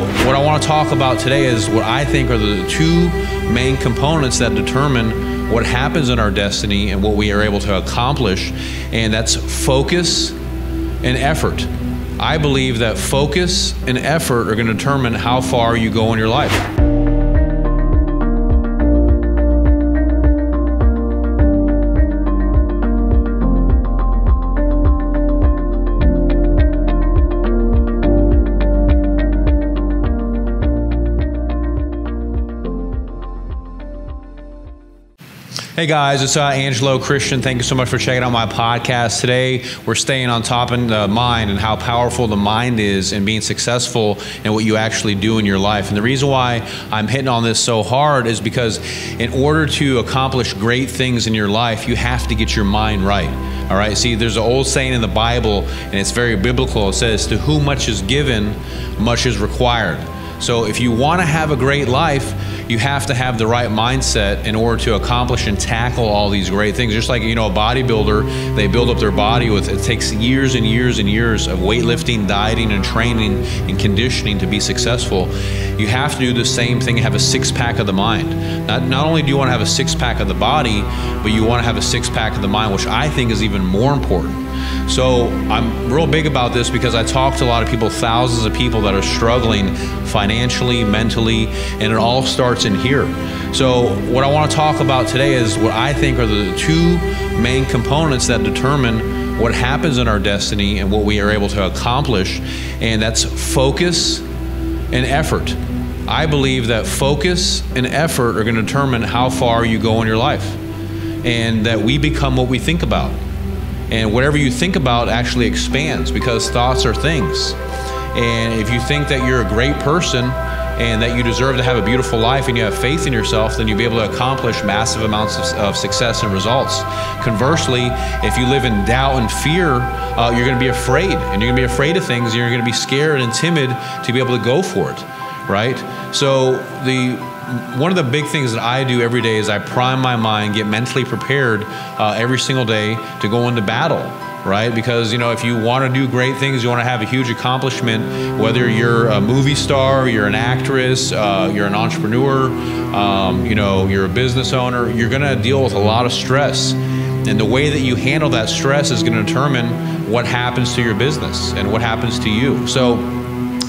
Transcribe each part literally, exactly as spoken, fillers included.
What I want to talk about today is what I think are the two main components that determine what happens in our destiny and what we are able to accomplish, and that's focus and effort. I believe that focus and effort are going to determine how far you go in your life. Hey guys, it's uh, Angelo Christian. Thank you so much for checking out my podcast today. We're staying on top of the mind and how powerful the mind is in being successful and what you actually do in your life. And the reason why I'm hitting on this so hard is because in order to accomplish great things in your life, you have to get your mind right. All right, see, there's an old saying in the Bible, and it's very biblical. It says, to whom much is given, much is required. So if you want to have a great life, you have to have the right mindset in order to accomplish and tackle all these great things. Just like, you know, a bodybuilder, they build up their body with, it takes years and years and years of weightlifting, dieting, and training and conditioning to be successful. You have to do the same thing and have a six-pack of the mind. Not, not only do you want to have a six-pack of the body, but you want to have a six-pack of the mind, which I think is even more important. So I'm real big about this because I talk to a lot of people, thousands of people that are struggling financially, mentally, and it all starts in here. So what I want to talk about today is what I think are the two main components that determine what happens in our destiny and what we are able to accomplish, and that's focus and effort. I believe that focus and effort are going to determine how far you go in your life, and that we become what we think about. And whatever you think about actually expands, because thoughts are things. And if you think that you're a great person and that you deserve to have a beautiful life and you have faith in yourself, then you'll be able to accomplish massive amounts of, of success and results. Conversely, if you live in doubt and fear, uh, you're gonna be afraid, and you're gonna be afraid of things, and you're gonna be scared and timid to be able to go for it, right? So the one of the big things that I do every day is I prime my mind, get mentally prepared uh, every single day to go into battle, right? Because, you know, if you want to do great things, you want to have a huge accomplishment, whether you're a movie star, you're an actress, uh, you're an entrepreneur, um, you know, you're a business owner, you're going to deal with a lot of stress. And the way that you handle that stress is going to determine what happens to your business and what happens to you. So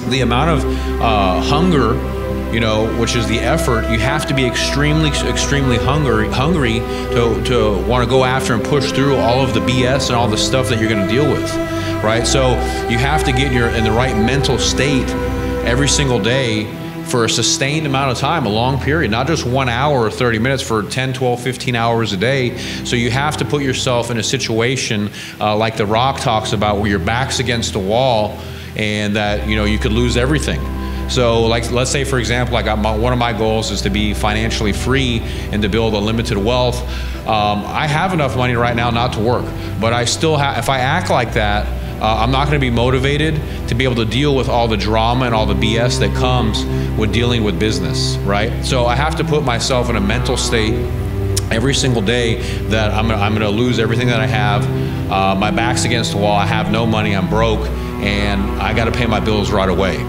the amount of uh, hunger, you know, which is the effort, you have to be extremely, extremely hungry, hungry to, to want to go after and push through all of the B S and all the stuff that you're going to deal with, right? So you have to get your, in the right mental state every single day for a sustained amount of time, a long period, not just one hour or thirty minutes, for ten, twelve, fifteen hours a day. So you have to put yourself in a situation uh, like The Rock talks about, where your back's against the wall and that, you know, you could lose everything. So like, let's say, for example, I got my, one of my goals is to be financially free and to build unlimited wealth. Um, I have enough money right now not to work, but I still have, if I act like that, uh, I'm not gonna be motivated to be able to deal with all the drama and all the B S that comes with dealing with business, right? So I have to put myself in a mental state every single day that I'm, I'm gonna lose everything that I have. Uh, my back's against the wall, I have no money, I'm broke, and I gotta pay my bills right away.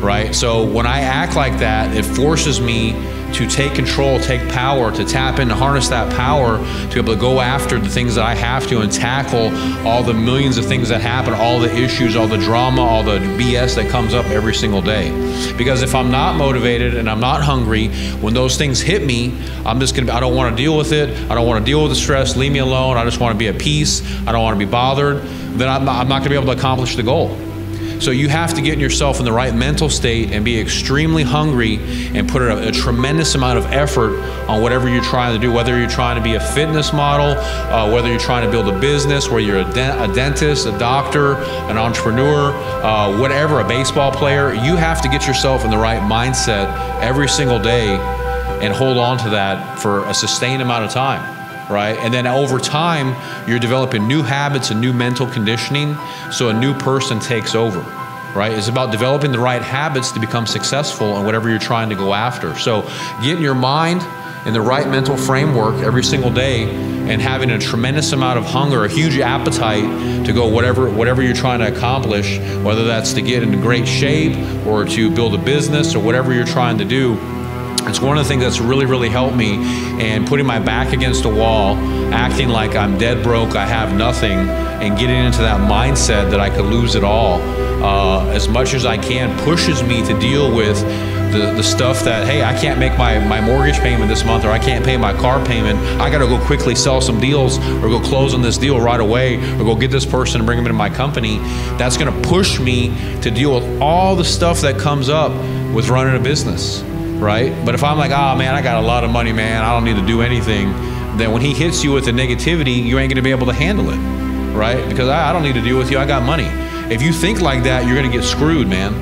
Right? So when I act like that, it forces me to take control, take power, to tap in, to harness that power, to be able to go after the things that I have to and tackle all the millions of things that happen, all the issues, all the drama, all the B S that comes up every single day. Because if I'm not motivated and I'm not hungry, when those things hit me, I'm just gonna, I don't wanna deal with it, I don't wanna deal with the stress, leave me alone, I just wanna be at peace, I don't wanna be bothered, then I'm not, I'm not gonna be able to accomplish the goal. So you have to get yourself in the right mental state and be extremely hungry and put a, a tremendous amount of effort on whatever you're trying to do, whether you're trying to be a fitness model, uh, whether you're trying to build a business, whether you're a, de a dentist, a doctor, an entrepreneur, uh, whatever, a baseball player. You have to get yourself in the right mindset every single day and hold on to that for a sustained amount of time. Right? And then over time, you're developing new habits and new mental conditioning, so a new person takes over, right? It's about developing the right habits to become successful in whatever you're trying to go after. So get your mind in the right mental framework every single day, and having a tremendous amount of hunger, a huge appetite to go whatever, whatever you're trying to accomplish, whether that's to get into great shape or to build a business or whatever you're trying to do. It's one of the things that's really, really helped me in putting my back against a wall, acting like I'm dead broke, I have nothing, and getting into that mindset that I could lose it all uh, as much as I can pushes me to deal with the, the stuff that, hey, I can't make my, my mortgage payment this month, or I can't pay my car payment. I gotta go quickly sell some deals or go close on this deal right away or go get this person and bring them into my company. That's gonna push me to deal with all the stuff that comes up with running a business. Right? But if I'm like, oh man, I got a lot of money, man, I don't need to do anything, then when he hits you with the negativity, you ain't gonna be able to handle it, right? Because I, I don't need to deal with you, I got money. If you think like that, you're gonna get screwed, man.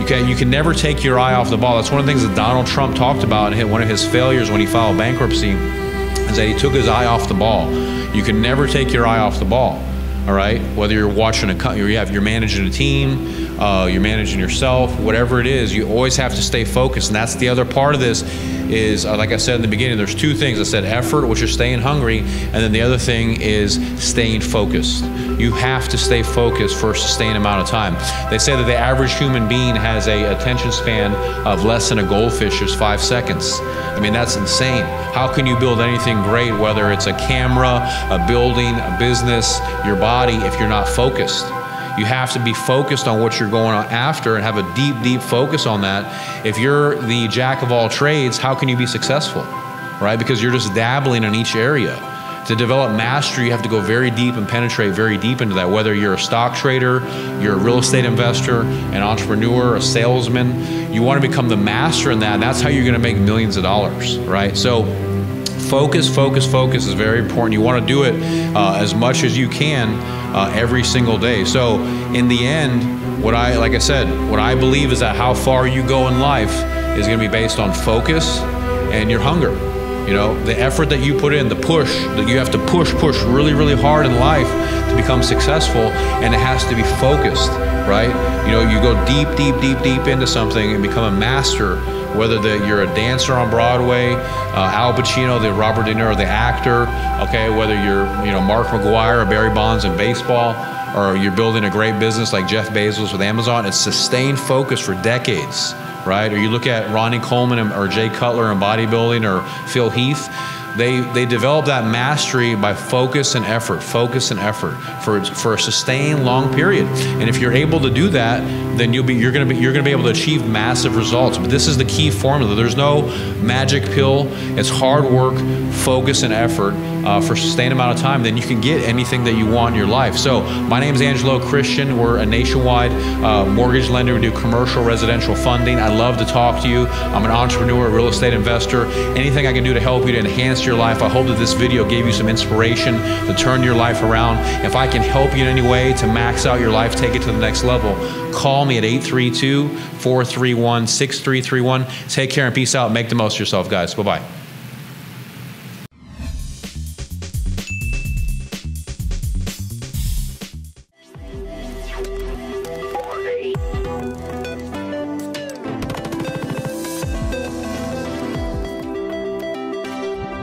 You can, you can never take your eye off the ball. That's one of the things that Donald Trump talked about in one of his failures when he filed bankruptcy, is that he took his eye off the ball. You can never take your eye off the ball. All right, whether you're watching a company, you have, you're managing a team, uh, you're managing yourself, whatever it is, you always have to stay focused. And that's the other part of this is, uh, like I said in the beginning, there's two things. I said effort, which is staying hungry, and then the other thing is staying focused. You have to stay focused for a sustained amount of time. They say that the average human being has a attention span of less than a goldfish's five seconds. I mean, that's insane. How can you build anything great, whether it's a camera, a building, a business, your body, if you're not focused? You have to be focused on what you're going after and have a deep, deep focus on that. If you're the jack of all trades, how can you be successful, right? Because you're just dabbling in each area. To develop mastery, you have to go very deep and penetrate very deep into that, whether you're a stock trader, you're a real estate investor, an entrepreneur, a salesman. You want to become the master in that, and that's how you're going to make millions of dollars, right? So focus, focus, focus is very important. You want to do it uh, as much as you can uh, every single day. So in the end, what I, like I said, what I believe is that how far you go in life is going to be based on focus and your hunger. You know, the effort that you put in, the push, that you have to push, push really, really hard in life to become successful, and it has to be focused, right? You know, you go deep, deep, deep, deep into something and become a master, whether the, you're a dancer on Broadway, uh, Al Pacino, the Robert De Niro, the actor, okay, whether you're, you know, Mark McGwire or Barry Bonds in baseball, or you're building a great business like Jeff Bezos with Amazon, it's sustained focus for decades, right? Or you look at Ronnie Coleman or Jay Cutler in bodybuilding, or Phil Heath, they, they develop that mastery by focus and effort, focus and effort for, for a sustained long period. And if you're able to do that, then you'll be, you're gonna be, you're gonna be able to achieve massive results. But this is the key formula. There's no magic pill. It's hard work, focus, and effort uh, for a sustained amount of time. Then you can get anything that you want in your life. So my name is Angelo Christian. We're a nationwide uh, mortgage lender. We do commercial residential funding. I love to talk to you. I'm an entrepreneur, a real estate investor. Anything I can do to help you to enhance your life. I hope that this video gave you some inspiration to turn your life around. If I can help you in any way to max out your life, take it to the next level, call me at eight three two, four three one, six three three one. Take care and peace out. Make the most of yourself, guys. Bye-bye.